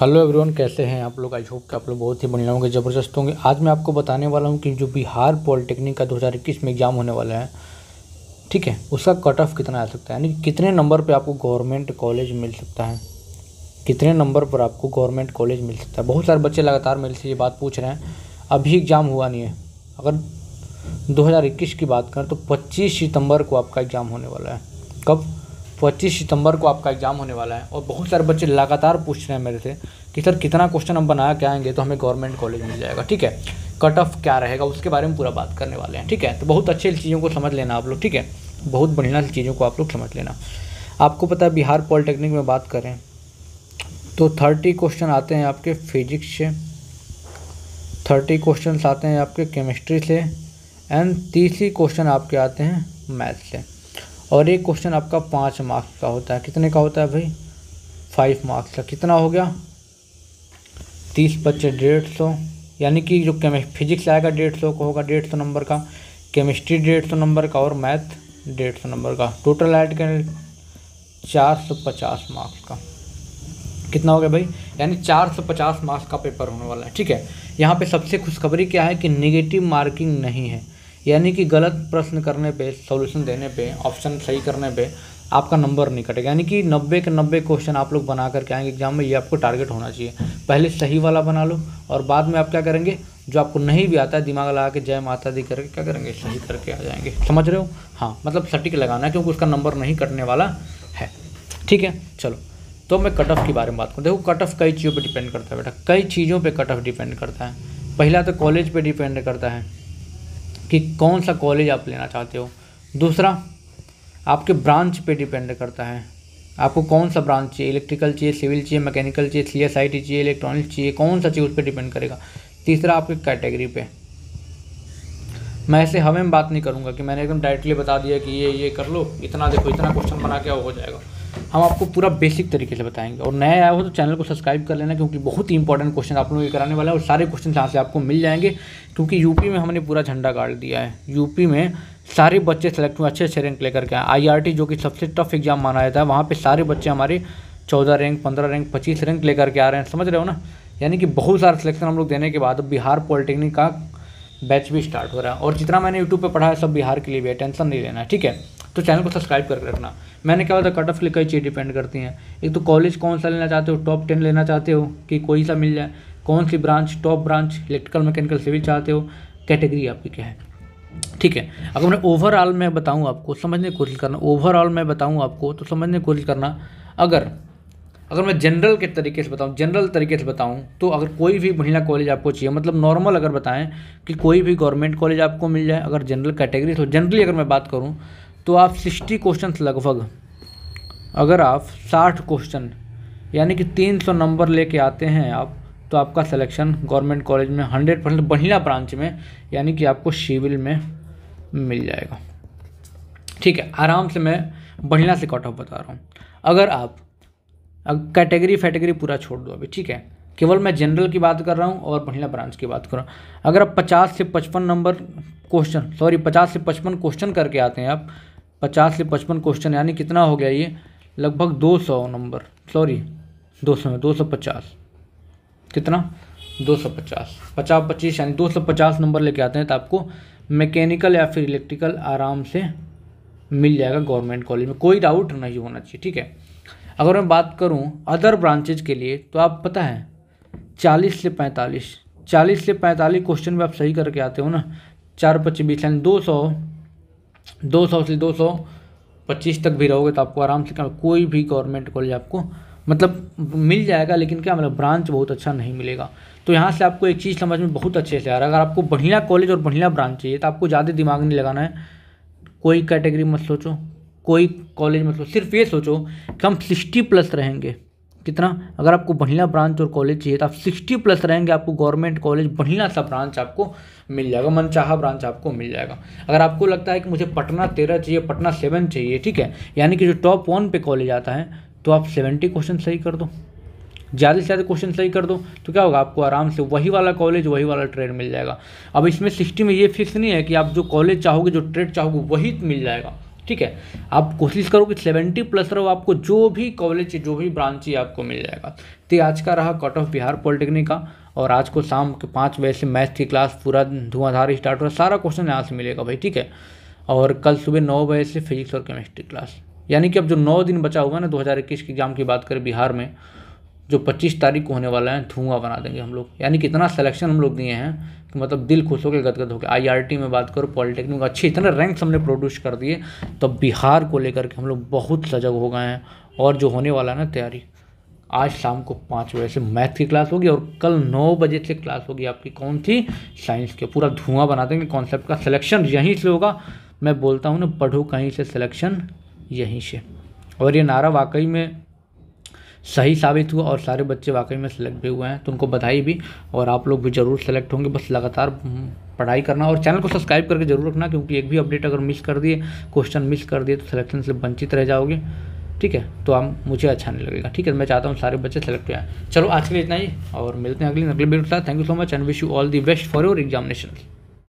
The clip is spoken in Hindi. हेलो एवरीवन, कैसे हैं आप लोग। आई होप कि आप लोग बहुत ही बढ़िया होंगे, ज़बरदस्त होंगे। आज मैं आपको बताने वाला हूं कि जो बिहार पॉलिटेक्निक का 2021 में एग्ज़ाम होने वाला है, ठीक है, उसका कट ऑफ कितना आ सकता है, यानी कितने नंबर पे आपको गवर्नमेंट कॉलेज मिल सकता है, कितने नंबर पर आपको गवर्नमेंट कॉलेज मिल सकता है। बहुत सारे बच्चे लगातार मेरे से ये बात पूछ रहे हैं। अभी एग्ज़ाम हुआ नहीं है। अगर 2021 की बात करें तो 25 सितम्बर को आपका एग्ज़ाम होने वाला है। कब? 25 सितंबर को आपका एग्ज़ाम होने वाला है। और बहुत सारे बच्चे लगातार पूछ रहे हैं मेरे से कि सर कितना क्वेश्चन हम बना के आएंगे तो हमें गवर्नमेंट कॉलेज मिल जाएगा, ठीक है, कट ऑफ क्या रहेगा, उसके बारे में पूरा बात करने वाले हैं, ठीक है। तो बहुत अच्छी चीज़ों को समझ लेना आप लोग, ठीक है, बहुत बढ़िया चीज़ों को आप लोग समझ लेना। आपको पता है बिहार पॉलिटेक्निक में बात करें तो 30 क्वेश्चन आते हैं आपके फिजिक्स से, 30 क्वेश्चन आते हैं आपके केमिस्ट्री से, एंड 30 क्वेश्चन आपके आते हैं मैथ से। और एक क्वेश्चन आपका 5 मार्क्स का होता है। कितने का होता है भाई? 5 मार्क्स का। कितना हो गया? 30 बच्चे 150, यानी कि जो फिजिक्स आएगा 150 का होगा, 150 नंबर का, केमिस्ट्री 150 नंबर का और मैथ 150 नंबर का, टोटल ऐड करें 450 मार्क्स का। कितना हो गया भाई? यानी 450 मार्क्स का पेपर होने वाला है, ठीक है। यहाँ पे सबसे खुशखबरी क्या है कि निगेटिव मार्किंग नहीं है, यानी कि गलत प्रश्न करने पे, सॉल्यूशन देने पे, ऑप्शन सही करने पे आपका नंबर नहीं कटेगा। यानी कि 90 के 90 क्वेश्चन आप लोग बना करके आएंगे एग्जाम में। ये आपको टारगेट होना चाहिए। पहले सही वाला बना लो और बाद में आप क्या करेंगे, जो आपको नहीं भी आता है दिमाग लगा के जय माता दी करके क्या करेंगे, सही करके आ जाएंगे। समझ रहे हो? हाँ, मतलब सटीक लगाना है क्योंकि उसका नंबर नहीं कटने वाला है, ठीक है। चलो, तो मैं कट ऑफ के बारे में बात करूँ। देखो, कट ऑफ कई चीज़ों पर डिपेंड करता है बेटा, कई चीज़ों पर कट ऑफ डिपेंड करता है। पहला तो कॉलेज पर डिपेंड करता है कि कौन सा कॉलेज आप लेना चाहते हो। दूसरा आपके ब्रांच पे डिपेंड करता है, आपको कौन सा ब्रांच चाहिए, इलेक्ट्रिकल चाहिए, सिविल चाहिए, मैकेनिकल चाहिए, सीएसआईटी चाहिए, इलेक्ट्रॉनिक्स चाहिए, कौन सा चाहिए उस पर डिपेंड करेगा। तीसरा आपकी कैटेगरी पे। मैं ऐसे हमें बात नहीं करूँगा कि मैंने एकदम डायरेक्टली बता दिया कि ये कर लो, इतना देखो, इतना क्वेश्चन बना के हो जाएगा। हम आपको पूरा बेसिक तरीके से बताएंगे। और नया आया हो तो चैनल को सब्सक्राइब कर लेना क्योंकि बहुत ही इंपॉर्टेंट क्वेश्चन आप लोगों के कराने वाला है। और सारे क्वेश्चन यहाँ से आपको मिल जाएंगे क्योंकि यूपी में हमने पूरा झंडा गाड़ दिया है। यूपी में सारे बच्चे सेलेक्ट हुए, अच्छे अच्छे रैंक लेकर के आए। IRT जो कि सबसे टफ एग्जाम माना जाता है, वहाँ पर सारे बच्चे हमारे 14 रैंक, 15 रैंक, 25 रैंक लेकर के आ रहे हैं। समझ रहे हो ना? यानी कि बहुत सारा सिलेक्शन हम लोग देने के बाद बिहार पॉलिटेक्निक का बैच भी स्टार्ट हो रहा है। और जितना मैंने यूट्यूब पर पढ़ा है सब बिहार के लिए भी है, टेंशन नहीं लेना है, ठीक है। तो चैनल को सब्सक्राइब करके रखना। मैंने क्या बताया, कट ऑफ के कई चीज़ें डिपेंड करती हैं। एक तो कॉलेज कौन सा लेना चाहते हो, टॉप 10 लेना चाहते हो कि कोई सा मिल जाए, कौन सी branch, top branch, electrical, mechanical, civil चाहते हो, कैटेगरी आपकी क्या है, ठीक है। अगर मैं ओवरऑल मैं बताऊँ आपको, समझने की कोशिश करना, ओवरऑल मैं बताऊँ आपको तो समझने की कोशिश करना। अगर मैं जनरल के तरीके से बताऊं, तो अगर कोई भी महिला कॉलेज आपको चाहिए, मतलब नॉर्मल अगर बताएं कि कोई भी गवर्नमेंट कॉलेज आपको मिल जाए, अगर जनरल कैटेगरी तो जनरली अगर मैं बात करूं तो आप 60 क्वेश्चन लगभग, अगर आप 60 क्वेश्चन यानी कि 300 नंबर लेके आते हैं आप, तो आपका सिलेक्शन गवर्नमेंट कॉलेज में 100% महिला ब्रांच में, यानी कि आपको सिविल में मिल जाएगा, ठीक है। आराम से मैं बढ़िया से कट ऑफ बता रहा हूँ। अगर आप कैटेगरी पूरा छोड़ दो अभी, ठीक है, केवल मैं जनरल की बात कर रहा हूँ और महिला ब्रांच की बात कर रहा हूँ। अगर आप 50 से 55 क्वेश्चन करके आते हैं आप, 50 से 55 क्वेश्चन, यानी कितना हो गया ये, लगभग 200 नंबर, सॉरी 250, कितना 250, 25 यानी 250 नंबर लेके आते हैं तो आपको मैकेनिकल या फिर इलेक्ट्रिकल आराम से मिल जाएगा गवर्नमेंट कॉलेज में, कोई डाउट नहीं होना चाहिए, ठीक है। अगर मैं बात करूं अदर ब्रांचेज के लिए तो आप पता है 40 से 45 क्वेश्चन में आप सही करके आते हो ना, 4 25 यानी 200 से 225 तक भी रहोगे तो आपको आराम से कोई भी गवर्नमेंट कॉलेज आपको मतलब मिल जाएगा। लेकिन क्या मतलब, ब्रांच बहुत अच्छा नहीं मिलेगा। तो यहाँ से आपको एक चीज़ समझ में बहुत अच्छे से आ रहा है। अगर आपको बढ़िया कॉलेज और बढ़िया ब्रांच चाहिए तो आपको ज़्यादा दिमाग नहीं लगाना है, कोई कैटेगरी मत सोचो, कोई कॉलेज मतलब, सिर्फ ये सोचो कि हम 60+ रहेंगे। कितना? अगर आपको बढ़िया ब्रांच और कॉलेज चाहिए तो आप 60+ रहेंगे, आपको गवर्नमेंट कॉलेज बढ़िया सा ब्रांच आपको मिल जाएगा, मनचाहा ब्रांच आपको मिल जाएगा। अगर आपको लगता है कि मुझे पटना 13 चाहिए, पटना 7 चाहिए, ठीक है, यानी कि जो टॉप 1 पे कॉलेज आता है, तो आप 70 क्वेश्चन सही कर दो, ज़्यादा से ज़्यादा क्वेश्चन सही कर दो तो क्या होगा, आपको आराम से वही वाला कॉलेज, वही वाला ट्रेड मिल जाएगा। अब इसमें 60 में ये फिक्स नहीं है कि आप जो कॉलेज चाहोगे, जो ट्रेड चाहोगे वही मिल जाएगा। ठीक है। आप कोशिश करो कि 70+ रहो, आपको जो भी कॉलेज जो भी ब्रांच ही आपको मिल जाएगा। तो आज का रहा कट ऑफ बिहार पॉलिटेक्निक का, और आज को शाम के 5 बजे से मैथ की क्लास पूरा धुआंधार स्टार्ट हो रहा है, सारा क्वेश्चन यहाँ से मिलेगा भाई, ठीक है। और कल सुबह 9 बजे से फिजिक्स और केमिस्ट्री क्लास, यानी कि अब जो 9 दिन बचा हुआ है ना 2021 के एग्जाम की बात करें बिहार में, जो 25 तारीख को होने वाला है, धुआं बना देंगे हम लोग। यानी कि इतना सिलेक्शन हम लोग दिए हैं कि मतलब दिल खुश होकर गदगद होकर। IRT में बात करो, पॉलिटेक्निक, अच्छे इतने रैंक्स हमने प्रोड्यूस कर दिए। तो बिहार को लेकर के हम लोग बहुत सजग हो गए हैं, और जो होने वाला है ना तैयारी, आज शाम को 5 बजे से मैथ की क्लास होगी और कल 9 बजे से क्लास होगी आपकी कौन थी, साइंस की। पूरा धुआं बना देंगे कॉन्सेप्ट का, सिलेक्शन यहीं से होगा। मैं बोलता हूँ ना, पढ़ो कहीं से, सिलेक्शन यहीं से। और ये नारा वाकई में सही साबित हुआ और सारे बच्चे वाकई में सेलेक्ट भी हुए हैं, तो उनको बधाई भी। और आप लोग भी ज़रूर सेलेक्ट होंगे, बस लगातार पढ़ाई करना और चैनल को सब्सक्राइब करके जरूर रखना, क्योंकि एक भी अपडेट अगर मिस कर दिए, क्वेश्चन मिस कर दिए तो सिलेक्शन से वंचित रह जाओगे, ठीक है। तो आप मुझे अच्छा नहीं लगेगा, ठीक है। मैं चाहता हूँ सारे बच्चे सेलेक्ट हो जाएं। चलो आज के लिए इतना ही, और मिलते हैं अगले वीडियो के साथ। Thank you so much and wish you all the best for your examination.